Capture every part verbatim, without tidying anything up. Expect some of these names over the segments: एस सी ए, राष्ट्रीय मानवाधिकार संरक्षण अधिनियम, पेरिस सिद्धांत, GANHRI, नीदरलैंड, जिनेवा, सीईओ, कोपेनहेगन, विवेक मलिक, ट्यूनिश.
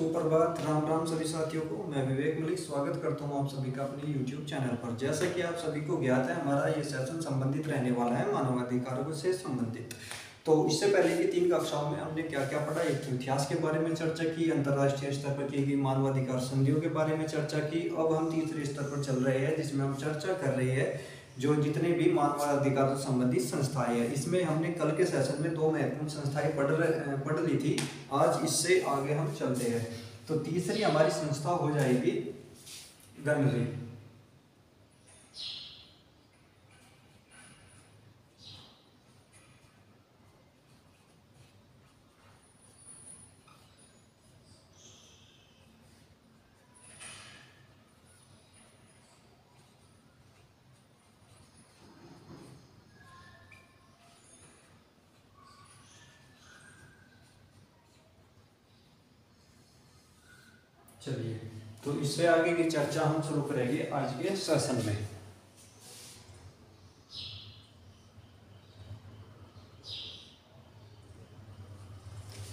सुप्रभात, राम राम सभी साथियों को। मैं विवेक मलिक स्वागत करता हूं आप सभी का अपने यूट्यूब चैनल पर। जैसा कि आप सभी को ज्ञात है, हमारा ये सेशन संबंधित रहने वाला है मानवाधिकारों से संबंधित। तो इससे पहले की तीन कक्षाओं में हमने क्या क्या पढ़ा, एक इतिहास के बारे में चर्चा की, अंतर्राष्ट्रीय स्तर पर की गई मानवाधिकार संधियों के बारे में चर्चा की। अब हम तीसरे स्तर पर चल रहे हैं जिसमें हम चर्चा कर रहे हैं जो जितने भी मानवाधिकारों से संबंधित संस्थाएं हैं। इसमें हमने कल के सेशन में दो महत्वपूर्ण संस्थाएं पढ़ रहे पढ़ ली थी। आज इससे आगे हम चलते हैं। तो तीसरी हमारी संस्था हो जाएगी गणरी। चलिए, तो इससे आगे की चर्चा हम शुरू करेंगे आज के सेशन में।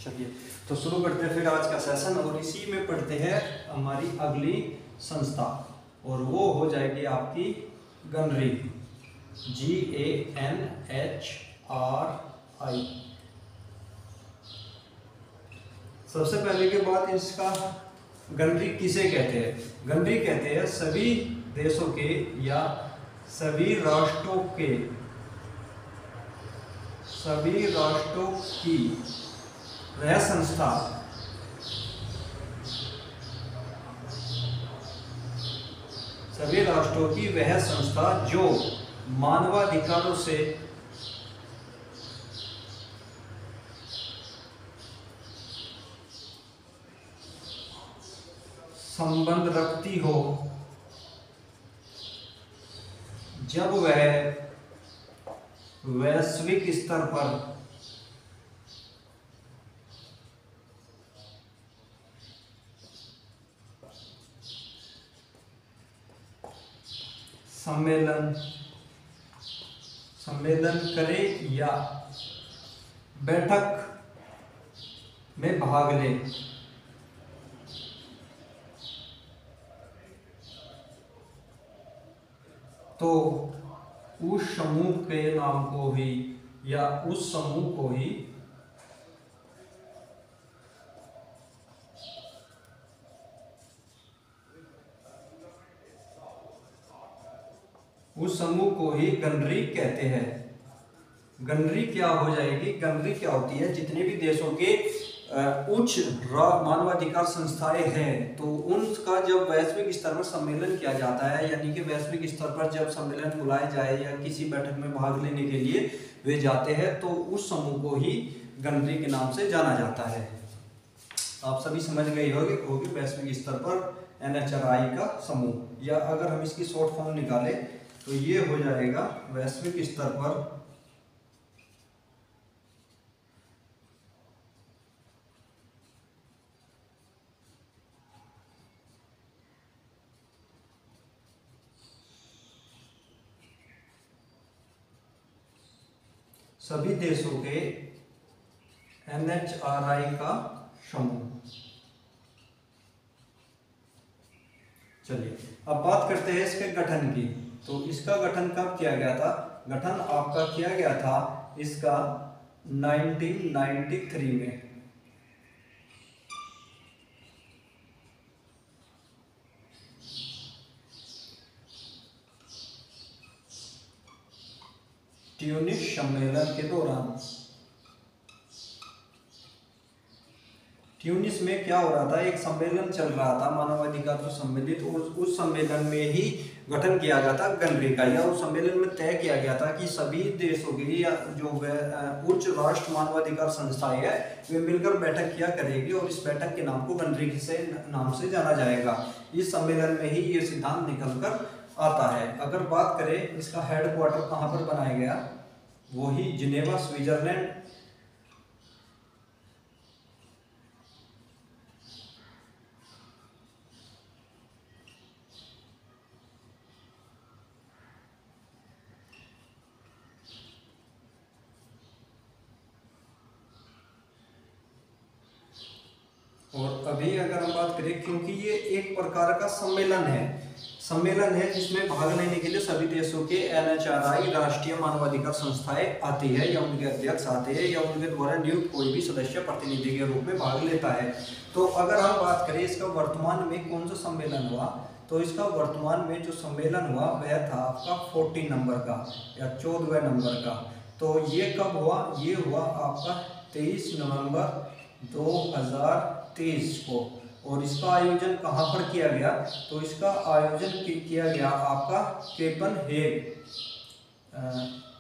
चलिए, तो शुरू करते हैं फिर आज का सेशन और इसी में पढ़ते हैं हमारी अगली संस्था और वो हो जाएगी आपकी गणरी, G A N H R I. सबसे पहले के बाद इसका गणरी किसे कहते हैं? गणरी कहते हैं सभी देशों के या सभी राष्ट्रों के सभी राष्ट्रों की वह संस्था सभी राष्ट्रों की वह संस्था जो मानवाधिकारों से संबंध रखती हो, जब वह वैश्विक स्तर पर सम्मेलन सम्मेलन करे या बैठक में भाग ले। तो उस समूह के नाम को ही या उस समूह को ही उस समूह को ही गणरी कहते हैं। गणरी क्या हो जाएगी? गणरी क्या होती है? जितने भी देशों के उच्च मानवाधिकार संस्थाएं हैं, तो उनका जब वैश्विक स्तर पर सम्मेलन किया जाता है, यानी कि वैश्विक स्तर पर जब सम्मेलन बुलाए जाए या किसी बैठक में भाग लेने के लिए वे जाते हैं, तो उस समूह को ही गणरी के नाम से जाना जाता है। आप सभी समझ गए होंगे होगी वैश्विक स्तर पर एन एच आर आई का समूह, या अगर हम इसकी शॉर्ट फॉर्म निकालें तो ये हो जाएगा वैश्विक स्तर पर सभी देशों के एन एच आर आई का समूह। चलिए, अब बात करते हैं इसके गठन की। तो इसका गठन कब किया गया था? गठन आपका किया गया था इसका उन्नीस सौ तिरानवे में। ट्यूनिश सम्मेलन के दौरान ट्यूनिश में क्या हो रहा था? एक सम्मेलन चल रहा था मानवाधिकार से संबंधित, और उस सम्मेलन में ही गठन किया गया था गणरी का, या उस सम्मेलन में तय किया गया था कि सभी देशों की या जो उच्च राष्ट्र मानवाधिकार संस्थाएं हैं वे मिलकर बैठक किया करेगी और इस बैठक के नाम को गणरी से नाम से जाना जाएगा। इस सम्मेलन में ही ये सिद्धांत निकल कर आता है। अगर बात करें इसका हेड क्वार्टर कहाँ पर बनाया गया, वो ही जिनेवा स्विट्जरलैंड। और अभी अगर हम बात करें, क्योंकि ये एक प्रकार का सम्मेलन है, सम्मेलन है जिसमें भाग लेने के लिए सभी देशों के एन एच आर आई राष्ट्रीय मानवाधिकार संस्थाएं आती है या उनके अध्यक्ष आते हैं या उनके द्वारा नियुक्त कोई भी सदस्य प्रतिनिधि के रूप में भाग लेता है। तो अगर हम बात करें इसका वर्तमान में कौन सा सम्मेलन हुआ, तो इसका वर्तमान में जो सम्मेलन हुआ वह था आपका फोर्टीन नंबर का या चौदहवें नंबर का। तो ये कब हुआ? ये हुआ आपका तेईस नवंबर दो हज़ार तेईस को। और इसका आयोजन कहाँ पर किया गया? तो इसका आयोजन किया गया आपका कोपेनहेगन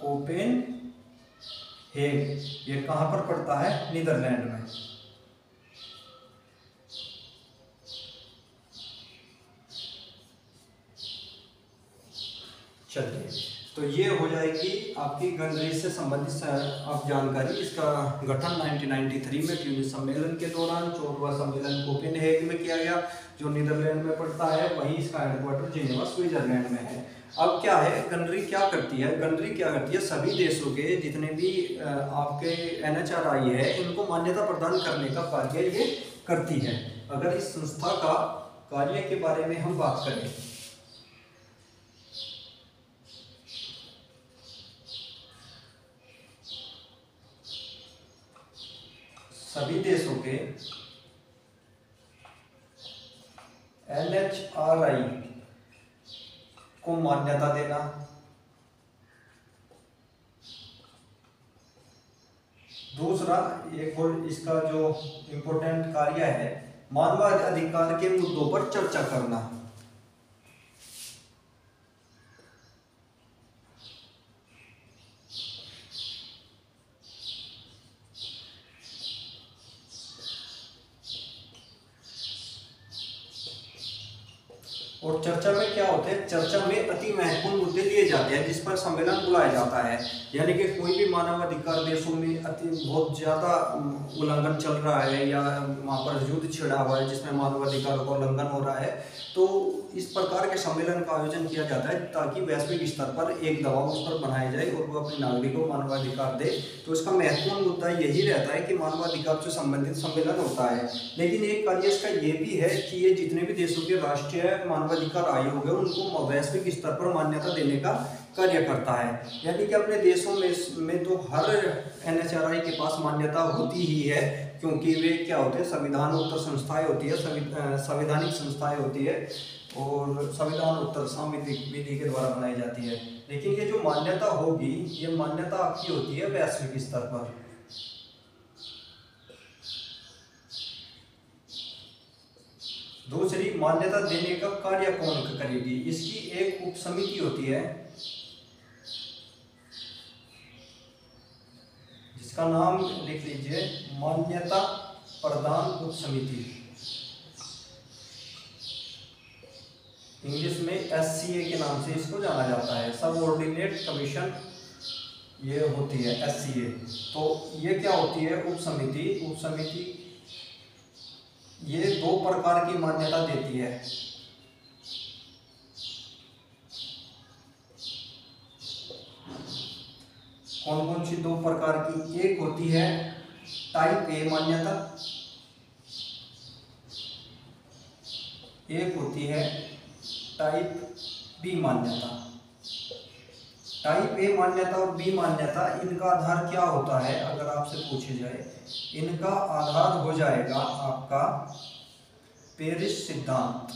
कोपेनहेगन ये कहाँ पर पड़ता है? नीदरलैंड में। चलिए, तो ये हो जाएगी आपकी गणरी से संबंधित आप जानकारी। इसका गठन उन्नीस सौ तिरानवे में ट्यूनिश सम्मेलन के दौरान, चौदहवां सम्मेलन कोपेनहेगन में किया गया जो नीदरलैंड में पड़ता है, वहीं इसका हेडक्वार्टर जिनेवा स्विट्जरलैंड में है। अब क्या है, गणरी क्या करती है? गणरी क्या करती है, सभी देशों के जितने भी आपके एन एच आर आई है इनको मान्यता प्रदान करने का कार्य ये करती है। अगर इस संस्था का कार्य के बारे में हम बात करें, सभी देशों के एन एच आर आई को मान्यता देना, दूसरा एक और इसका जो इम्पोर्टेंट कार्य है मानवाधिकार के मुद्दों पर चर्चा करना, और चर्चा में क्या होता है, चर्चा में अति महत्वपूर्ण मुद्दे लिए जाते हैं जिस पर सम्मेलन बुलाया जाता है। यानी कि कोई भी मानवाधिकार देशों में अति बहुत ज़्यादा उल्लंघन चल रहा है या वहाँ पर युद्ध छिड़ा हुआ है जिसमें मानवाधिकारों का उल्लंघन हो रहा है, तो इस प्रकार के सम्मेलन का आयोजन किया जाता है ताकि वैश्विक स्तर पर एक दबाव उस पर बनाया जाए और वो अपने नागरिकों को मानवाधिकार दे। तो इसका महत्वपूर्ण मुद्दा यही रहता है कि मानवाधिकार से संबंधित सम्मेलन होता है। लेकिन एक कार्य इसका ये भी है कि ये जितने भी देशों के राष्ट्रीय मानवाधिकार आयोग है उनको वैश्विक स्तर पर मान्यता देने का कार्य करता है। यानी कि अपने देशों में में तो हर एन एच आर आई के पास मान्यता होती ही है, क्योंकि वे क्या होते हैं, संविधानोत्तर संस्थाएं होती है, संवैधानिक संस्थाएं होती है और संविधानोत्तर सांविधिक विधि के द्वारा बनाई जाती है। लेकिन ये जो मान्यता होगी ये मान्यता आपकी होती है वैश्विक स्तर पर। दूसरी, मान्यता देने का कार्य कौन करेगी, इसकी एक उपसमिति होती है जिसका नाम लिख लीजिए मान्यता प्रदान उपसमिति, इंग्लिश में एस सी ए के नाम से इसको जाना जाता है, सब ऑर्डिनेट कमीशन ये होती है एस सी ए। तो ये क्या होती है उपसमिति, उपसमिति ये दो प्रकार की मान्यता देती है। कौन कौन सी दो प्रकार की? एक होती है टाइप ए मान्यता, एक होती है टाइप बी मान्यता। टाइप ए मान्यता और बी मान्यता, इनका आधार क्या होता है अगर आपसे पूछे जाए? इनका आधार हो जाएगा आपका पेरिस सिद्धांत।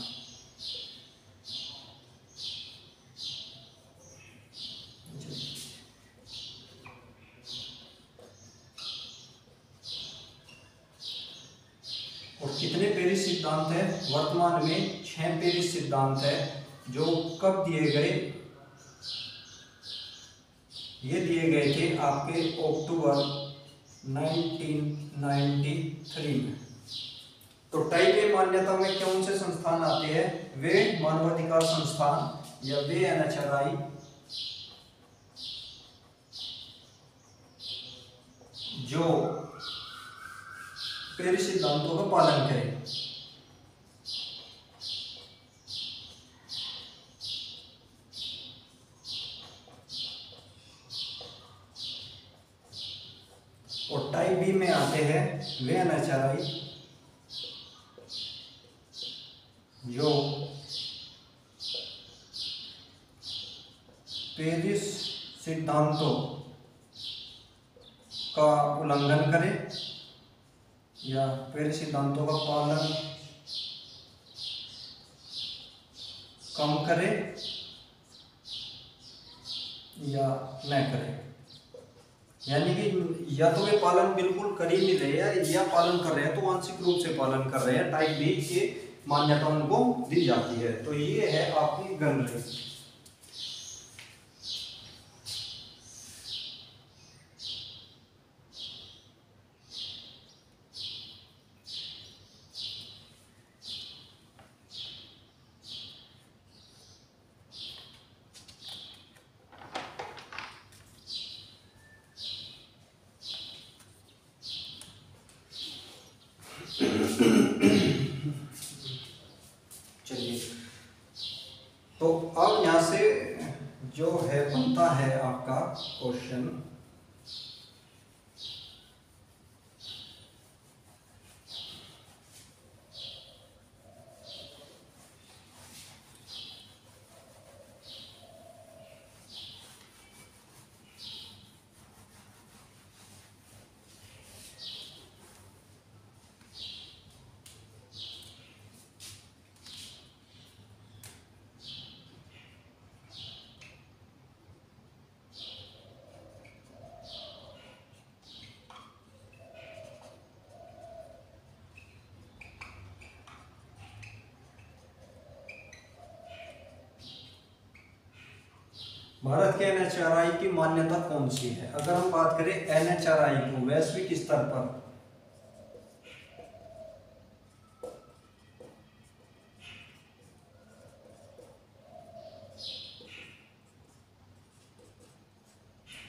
और कितने पेरिस सिद्धांत है? वर्तमान में छह पेरिस सिद्धांत है जो कब दिए गए? ये दिए गए थे आपके अक्टूबर उन्नीस सौ तिरानवे में। तो टाइप ए मान्यता में कौन से संस्थान आते हैं? वे मानवाधिकार संस्थान या वे एन एच आर आई जो पेरिस सिद्धांतों का पालन करें। और टाइप बी में आते हैं वे एन एच आर आई जो पेरिस सिद्धांतों का उल्लंघन करे या पेरिस सिद्धांतों का पालन कम करे या न करे, यानी कि या तो वे पालन बिल्कुल कर ही नहीं रहे हैं या पालन कर रहे हैं तो आंशिक रूप से पालन कर रहे हैं। टाइप बी के मान्यता उनको दी जाती है। तो ये है आपकी गणरी। चलिए, तो अब यहां से जो है बनता है आपका क्वेश्चन भारत के एन एच आर आई की मान्यता कौन सी है। अगर हम बात करें एन एच आर आई को वैश्विक स्तर पर,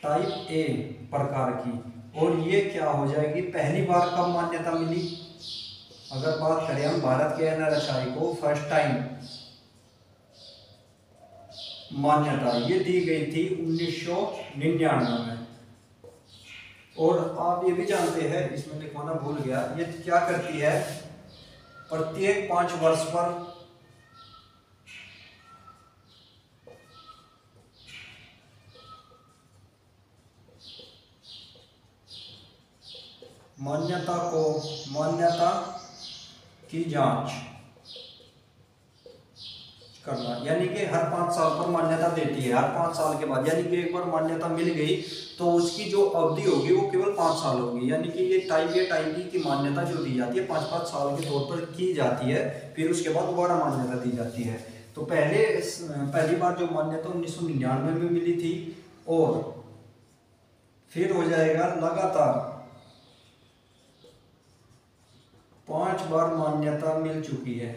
टाइप ए प्रकार की, और ये क्या हो जाएगी, पहली बार कब मान्यता मिली। अगर बात करें हम भारत के एन एच आर आई को फर्स्ट टाइम मान्यता ये दी गई थी उन्नीस सौ निन्यानवे में। और आप ये भी जानते हैं, इसमें लिखवाना भूल गया, ये क्या करती है, प्रत्येक पांच वर्ष पर मान्यता को मान्यता की जांच करना, यानी कि हर पाँच साल पर मान्यता देती है। हर पाँच साल के बाद, यानी कि एक बार मान्यता मिल गई तो उसकी जो अवधि होगी वो केवल पाँच साल होगी। यानी कि ये टाइप या टाइप बी की मान्यता जो दी जाती है पाँच पाँच साल के तौर पर की जाती है, फिर उसके बाद दोबारा मान्यता दी जाती है। तो पहले पहली बार जो मान्यता उन्नीस सौ निन्यानवे में मिली थी, और फिर हो जाएगा लगातार पाँच बार मान्यता मिल चुकी है।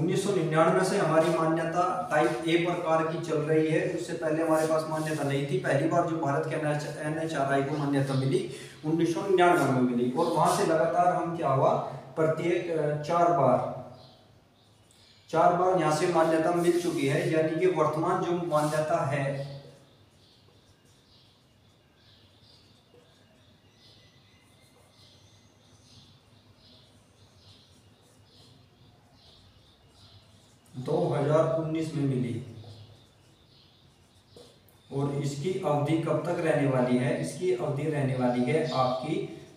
उन्नीस सौ निन्यानवे से हमारी मान्यता टाइप ए प्रकार की चल रही है, उससे पहले हमारे पास मान्यता नहीं थी। पहली बार जो भारत के एन एच आर आई को मान्यता मिली उन्नीस सौ निन्यानवे में मिली, और वहां से लगातार हम क्या हुआ, प्रत्येक चार बार चार बार यहां से मान्यता मिल चुकी है। यानी कि वर्तमान जो मान्यता है दो हज़ार उन्नीस में मिली, और इसकी अवधि कब तक रहने वाली है, इसकी अवधि रहने वाली है आपकी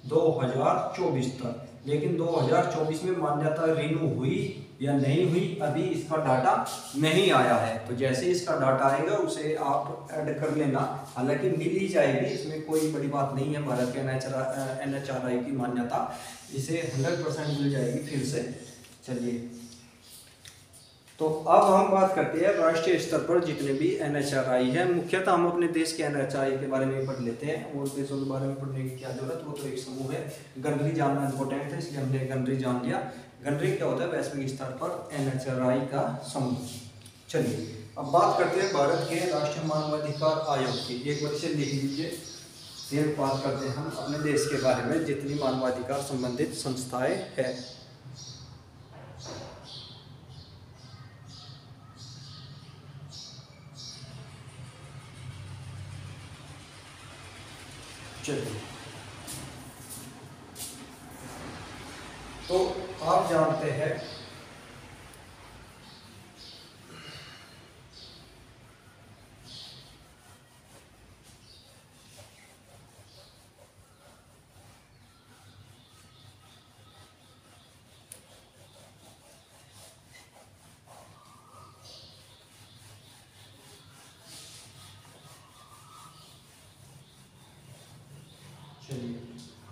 दो हज़ार चौबीस तक। लेकिन दो हज़ार चौबीस में मान्यता रिन्यू हुई या नहीं हुई, अभी इसका डाटा नहीं आया है। तो जैसे इसका डाटा आएगा उसे आप ऐड कर लेना। हालांकि मिल ही जाएगी, इसमें कोई बड़ी बात नहीं है। भारत के एन एच आर आई की मान्यता इसे सौ परसेंट मिल जाएगी फिर से। चलिए, तो अब हम बात करते हैं राष्ट्रीय स्तर पर जितने भी एन एच आर आई है। मुख्यतः हम अपने देश के एन एच आर आई के बारे में पढ़ लेते हैं, और देशों के बारे में पढ़ने की क्या जरूरत, वो तो एक समूह है। गणरी जानना इम्पोर्टेंट है, इसलिए हमने गणरी जान लिया। गणरी क्या होता है, वैश्विक स्तर पर एन एच आर आई का समूह। चलिए, अब बात करते हैं भारत के राष्ट्रीय मानवाधिकार आयोग की। एक बार इसे लिख लीजिए। फिर बात करते हैं हम अपने देश के बारे में जितनी मानवाधिकार संबंधित संस्थाएँ हैं। चलिए, तो आप जानते हैं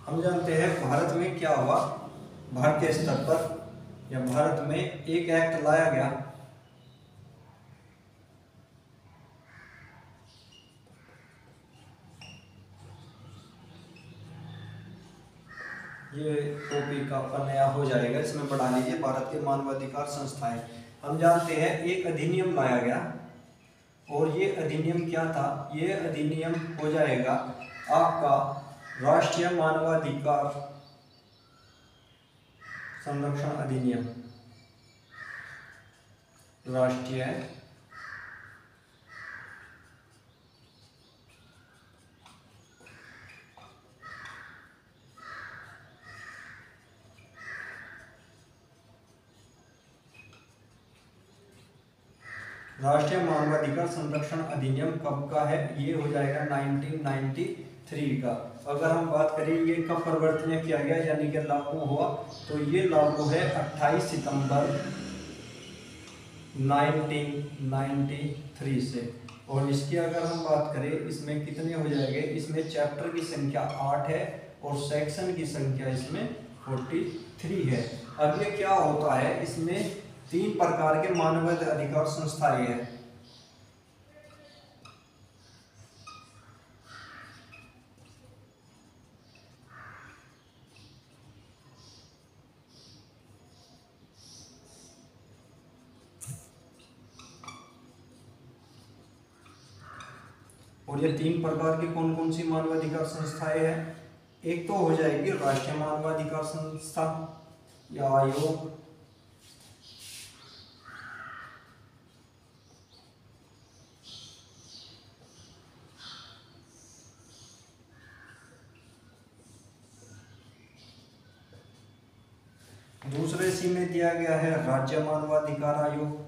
हम जानते हैं भारत में क्या हुआ। भारतीय स्तर पर या भारत में एक एक्ट लाया गया ये टोपी का नया हो जाएगा, इसमें बढ़ा लीजिए भारत के मानवाधिकार संस्थाएं। हम जानते हैं एक अधिनियम लाया गया और ये अधिनियम क्या था, ये अधिनियम हो जाएगा आपका राष्ट्रीय मानवाधिकार संरक्षण अधिनियम। राष्ट्रीय राष्ट्रीय मानवाधिकार संरक्षण अधिनियम कब का है, ये हो जाएगा उन्नीस सौ तिरानवे का। अगर हम बात करें ये कब परिवर्तन किया गया यानी कि लागू हुआ, तो ये लागू है अट्ठाईस सितंबर उन्नीस सौ तिरानवे से। और इसकी अगर हम बात करें इसमें कितने हो जाएंगे, इसमें चैप्टर की संख्या आठ है और सेक्शन की संख्या इसमें तैंतालीस है। अब ये क्या होता है, इसमें तीन प्रकार के मानवाधिकार संस्थाएं हैं। और ये तीन प्रकार की कौन कौन सी मानवाधिकार संस्थाएं हैं, एक तो हो जाएगी राष्ट्रीय मानवाधिकार संस्था या आयोग, दूसरे सी में दिया गया है राज्य मानवाधिकार आयोग,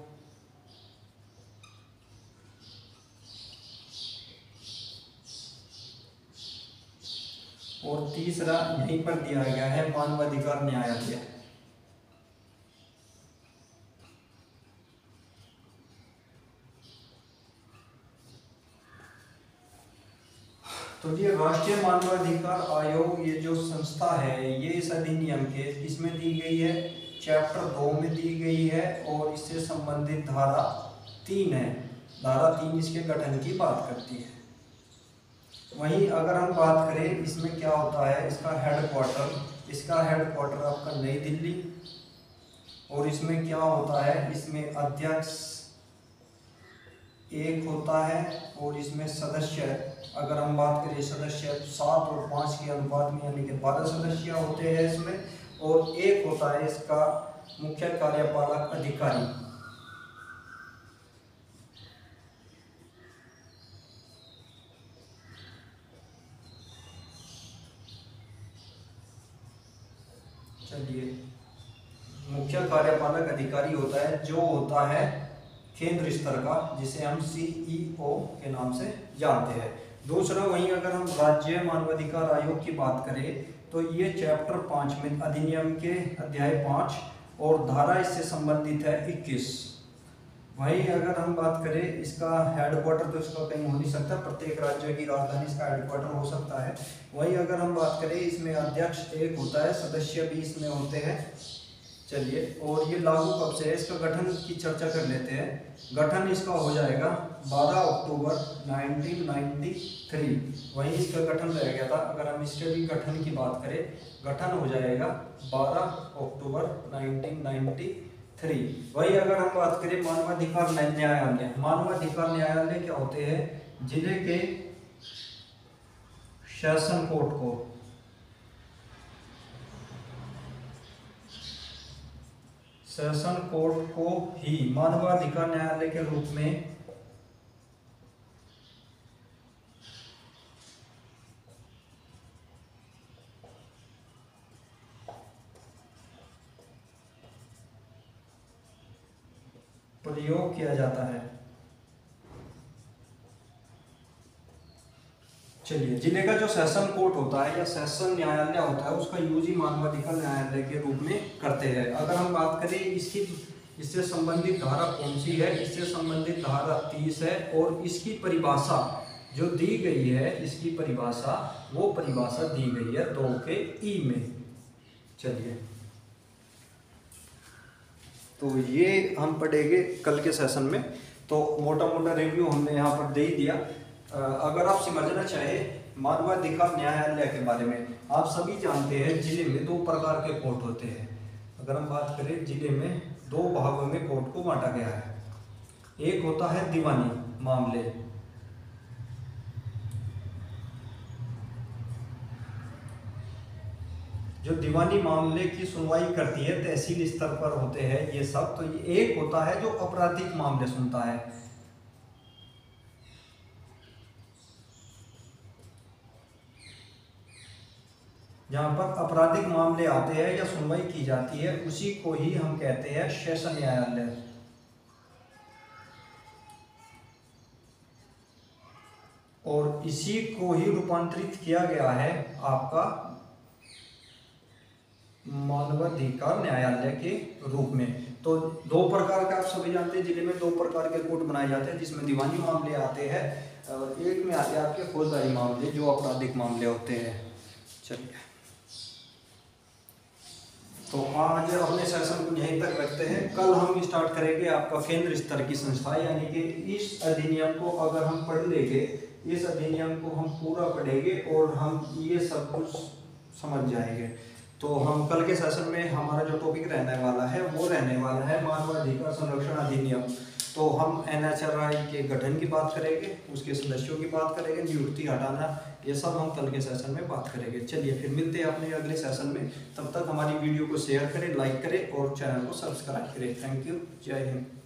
और तीसरा यहीं पर दिया गया है मानवाधिकार न्यायालय। तो ये राष्ट्रीय मानवाधिकार आयोग ये जो संस्था है ये इस अधिनियम के इसमें दी गई है, चैप्टर दो में दी गई है और इससे संबंधित धारा तीन है। धारा तीन इसके गठन की बात करती है। वहीं अगर हम बात करें इसमें क्या होता है, इसका हेडक्वार्टर इसका हेडक्वार्टर आपका नई दिल्ली, और इसमें क्या होता है, इसमें अध्यक्ष एक होता है और इसमें सदस्य, अगर हम बात करें सदस्य सात और पाँच के अनुपात में यानी कि बारह सदस्य होते हैं इसमें, और एक होता है इसका मुख्य कार्यपालक अधिकारी। मुख्य कार्यपालक अधिकारी होता है जो होता है केंद्र स्तर का, जिसे हम सीईओ के नाम से जानते हैं। दूसरा वहीं अगर हम राज्य मानवाधिकार आयोग की बात करें तो ये चैप्टर पाँच में अधिनियम के अध्याय पाँच और धारा इससे संबंधित है इक्कीस। वहीं अगर हम बात करें इसका हेडक्वार्टर तो इसका कहीं हो नहीं सकता, प्रत्येक राज्य की राजधानी इसका हेडक्वार्टर हो सकता है। वहीं अगर हम बात करें इसमें अध्यक्ष एक होता है, सदस्य भी इसमें होते हैं। चलिए, और ये लागू कब से है, इसका गठन की चर्चा कर लेते हैं। गठन इसका हो जाएगा बारह अक्टूबर उन्नीस सौ तिरानवे। वहीं इसका गठन रह गया था, अगर हम इसके भी गठन की बात करें, गठन हो जाएगा बारह अक्टूबर उन्नीस सौ तिरानवे। वही अगर हम बात करें मानवाधिकार न्यायालय, मानवाधिकार न्यायालय क्या होते हैं, जिले के शासन कोर्ट को शासन कोर्ट को ही मानवाधिकार न्यायालय के रूप में प्रयोग किया जाता है। चलिए, जिले का जो सेशन कोर्ट होता है या सेशन न्यायालय होता है उसका यूज ही मानवाधिकार न्यायालय के रूप में करते हैं। अगर हम बात करें इसकी इससे संबंधित धारा कौन सी है, इससे संबंधित धारा तीस है और इसकी परिभाषा जो दी गई है, इसकी परिभाषा वो परिभाषा दी गई है दो के ई में। चलिए, तो ये हम पढ़ेंगे कल के सेशन में। तो मोटा मोटा रिव्यू हमने यहाँ पर दे ही दिया। अगर आप समझना चाहे मानवाधिकार न्यायालय के बारे में, आप सभी जानते हैं जिले में दो प्रकार के कोर्ट होते हैं। अगर हम बात करें जिले में दो भागों में कोर्ट को बांटा गया है। एक होता है दीवानी मामले, जो दीवानी मामले की सुनवाई करती है तहसील स्तर पर होते हैं ये सब। तो ये एक होता है जो आपराधिक मामले सुनता है। जहाँ पर आपराधिक मामले आते हैं या सुनवाई की जाती है उसी को ही हम कहते हैं सेशन न्यायालय। और इसी को ही रूपांतरित किया गया है आपका मानवाधिकार न्यायालय के रूप में। तो दो प्रकार का, आप सभी जानते हैं जिले में दो प्रकार के कोर्ट बनाए जाते हैं, जिसमें दीवानी मामले आते हैं और एक में आते हैं आपके फौजदारी मामले जो आपराधिक मामले होते हैं। चलिए, तो आज अपने सेशन को यहीं तक रखते हैं। कल हम स्टार्ट करेंगे आपका केंद्र स्तर की संस्था, यानी कि इस अधिनियम को अगर हम पढ़ लेंगे, इस अधिनियम को हम पूरा पढ़ेंगे और हम ये सब कुछ समझ जाएंगे। तो हम कल के सेशन में हमारा जो टॉपिक रहने वाला है वो रहने वाला है मानवाधिकार संरक्षण अधिनियम। तो हम एन एच आर आई के गठन की बात करेंगे, उसके सदस्यों की बात करेंगे, नियुक्ति हटाना, ये सब हम कल के सेशन में बात करेंगे। चलिए, फिर मिलते हैं अपने अगले सेशन में। तब तक हमारी वीडियो को शेयर करें, लाइक करें और चैनल को सब्सक्राइब करें। थैंक यू, जय हिंद।